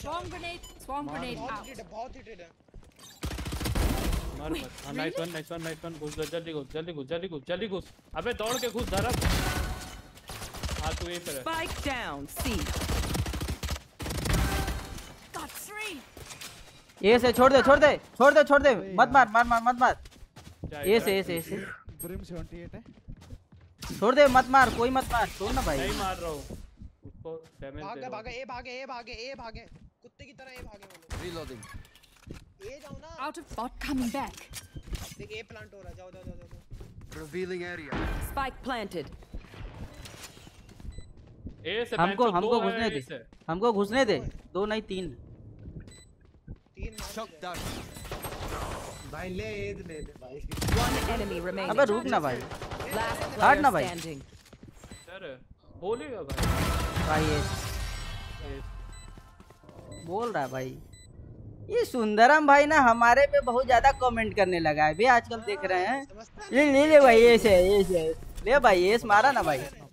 Swarm grenade out. Nice one. घुस जल्दी घुस। अबे दौड़ के घुस धरा। हां तू यहीं पर है। Spike down C. Got 3. ये से छोड़ दे। मत मार। ये से। ब्रिम 78 है। छोड़ दे मत मार। छोड़ ना भाई। नहीं मार रहा हूं। उसको डैमेज दे। भागे। कुत्ते की तरह भागे। Reloading. Out of bot coming back. Dekh A plant ho raha, jao. Revealing area. Spike planted. A se हमको घुसने दे. हमको घुसने दे. 2 नहीं 3. 3 shock dart. Bhai ले एज ले ले भाई. One enemy remaining. अबे रुक ना भाई. Last ना भाई. Sir बोलेगा भाई. बोल रहा है भाई. ये सुंदरम भाई ना हमारे पे बहुत ज्यादा कमेंट करने लगा है भी आजकल देख रहे हैं। ले भाई ऐसे ले भाई एस मारा ना भाई।